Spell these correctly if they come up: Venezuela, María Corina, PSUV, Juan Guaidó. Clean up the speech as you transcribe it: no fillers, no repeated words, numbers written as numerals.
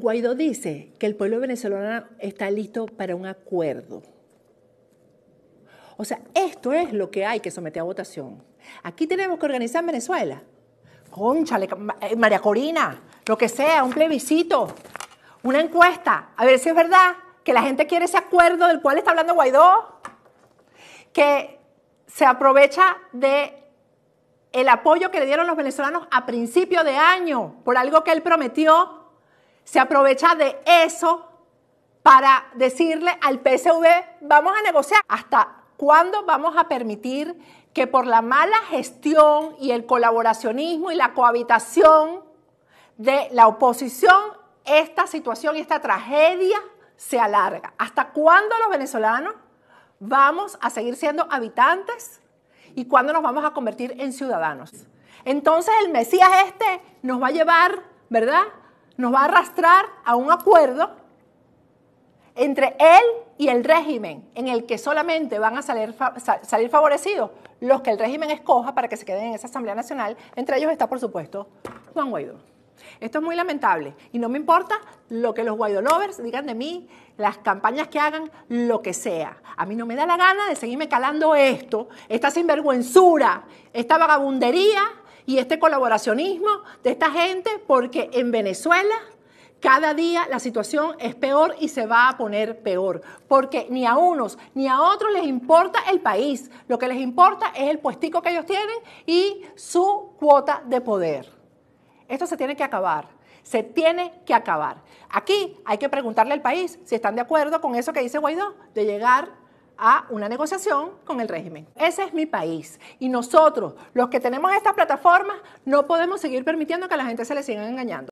Guaidó dice que el pueblo venezolano está listo para un acuerdo. O sea, esto es lo que hay que someter a votación. Aquí tenemos que organizar Venezuela. Cónchale, María Corina, lo que sea, un plebiscito, una encuesta, a ver si es verdad que la gente quiere ese acuerdo del cual está hablando Guaidó, que se aprovecha de el apoyo que le dieron los venezolanos a principio de año por algo que él prometió, se aprovecha de eso para decirle al PSUV, vamos a negociar. ¿Hasta cuándo vamos a permitir que por la mala gestión y el colaboracionismo y la cohabitación de la oposición, esta situación y esta tragedia se alarga? ¿Hasta cuándo los venezolanos vamos a seguir siendo habitantes y cuándo nos vamos a convertir en ciudadanos? Entonces el Mesías este nos va a llevar, ¿verdad? Nos va a arrastrar a un acuerdo entre él y el régimen, en el que solamente van a salir favorecidos los que el régimen escoja para que se queden en esa Asamblea Nacional. Entre ellos está, por supuesto, Juan Guaidó. Esto es muy lamentable y no me importa lo que los Guaidó lovers digan de mí, las campañas que hagan, lo que sea. A mí no me da la gana de seguirme calando esto, esta sinvergüenzura, esta vagabundería y este colaboracionismo de esta gente, porque en Venezuela cada día la situación es peor y se va a poner peor, porque ni a unos ni a otros les importa el país, lo que les importa es el puestico que ellos tienen y su cuota de poder. Esto se tiene que acabar, se tiene que acabar. Aquí hay que preguntarle al país si están de acuerdo con eso que dice Guaidó, de llegar a una negociación con el régimen. Ese es mi país y nosotros, los que tenemos estas plataformas, no podemos seguir permitiendo que a la gente se le sigan engañando.